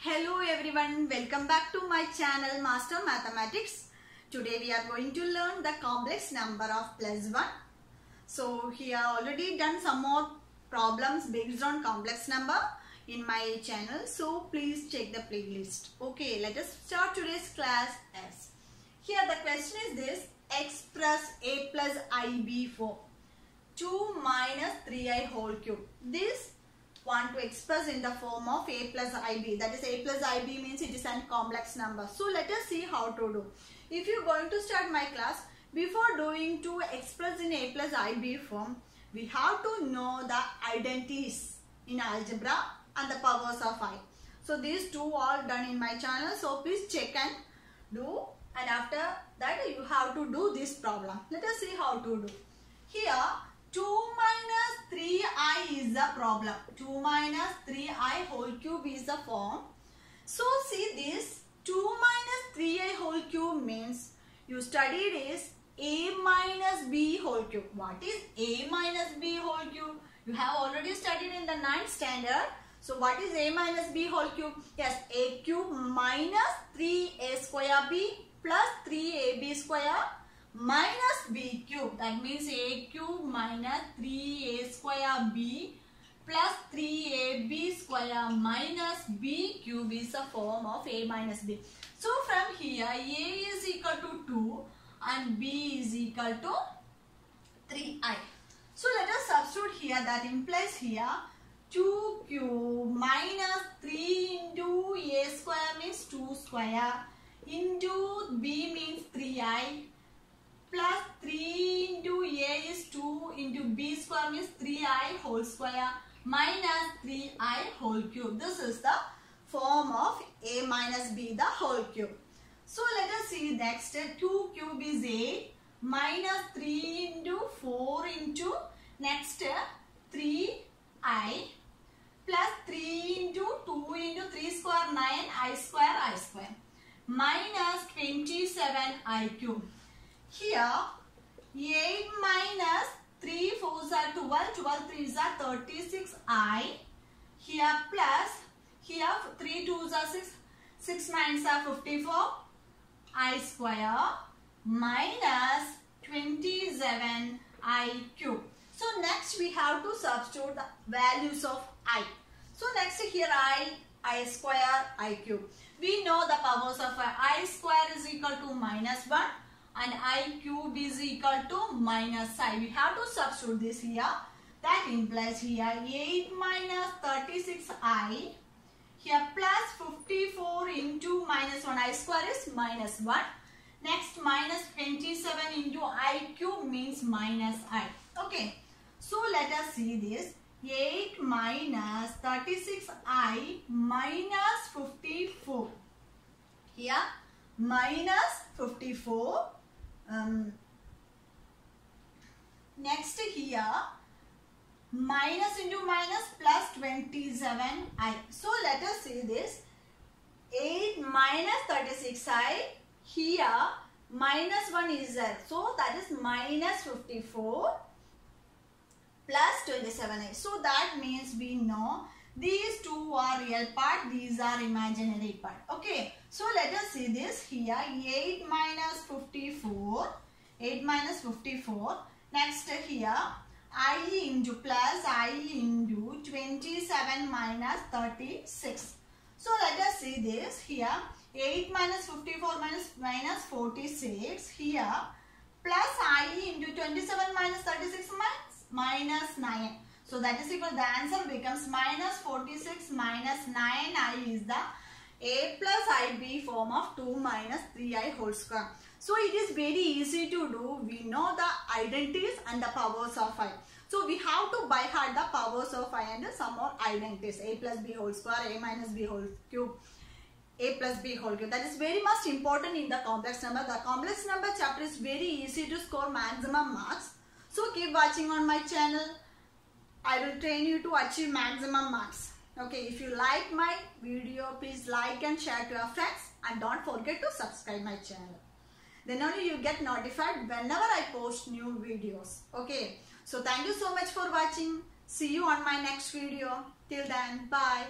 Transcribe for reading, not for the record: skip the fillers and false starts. Hello everyone, welcome back to my channel Master Mathematics. Today we are going to learn the complex number of +1. So here already done some more problems based on complex number in my channel. So please check the playlist. Okay, let us start today's class as. Here the question is this: x plus a plus ib4 2 minus 3i whole cube. This want to express in the form of a plus ib, that is a plus ib means it is a complex number. So let us see how to do. If you are going to start my class, before doing to express in a plus ib form, we have to know the identities in algebra and the powers of I. So these two are done in my channel, so please check and do, and after that you have to do this problem. Let us see how to do. Here 2 minus 3i is the problem. 2 minus 3i whole cube is the form. So see this 2 minus 3i whole cube means you studied is a minus b whole cube. What is a minus b whole cube? You have already studied in the 9th standard. So what is a minus b whole cube? Yes, a cube minus 3a square b plus 3ab square minus b cube. That means a cube minus 3a square b plus 3ab square minus b cube is a form of a minus b. So from here a is equal to 2 and b is equal to 3i. So let us substitute here. That implies here 2 cube minus 3 into a square means 2 square into b means 3i plus 3 into a is 2 into b square means 3i whole square minus 3i whole cube. This is the form of a minus b the whole cube. So let us see next. 2 cube is a minus 3 into 4 into next 3i plus 3 into 2 into 3 square 9 I square minus 27i cube. Here 8 minus 3 4s are 12, 12 3s are 36i. Here plus, here 3 2s are 6, 6 9s are 54i square minus 27i cube. So next we have to substitute the values of I. So next here I square, I cube. We know the powers of I square is equal to minus 1. And I cube is equal to minus I. We have to substitute this here. That implies here 8 minus 36i. Here plus 54 into minus 1. I square is minus 1. Next minus 27 into I cube means minus I. Okay. So let us see this. 8 minus 36i minus 54. Here minus 54. Next here minus into minus plus 27i. So let us see this. 8 minus 36i, here minus 1 is there, so that is minus 54 plus 27i. So that means we know these two are real part, these are imaginary part. Okay, so let us see this. Here 8 minus 54, 8 minus 54. Next here I into plus I into 27 minus 36. So let us see this. Here 8 minus 54 minus 46. Here plus I into 27 minus 36 minus 9. So that is equal, the answer becomes minus 46 minus 9i is the a plus ib form of 2 minus 3i whole square. So it is very easy to do. We know the identities and the powers of I. So we have to by heart the powers of I and some more identities. A plus b whole square, a minus b whole cube, a plus b whole cube. That is very much important in the complex number. The complex number chapter is very easy to score maximum marks. So keep watching on my channel. I will train you to achieve maximum marks. Okay, if you like my video, please like and share to your friends, and don't forget to subscribe my channel. Then only you get notified whenever I post new videos. Okay, so thank you so much for watching. See you on my next video. Till then, bye.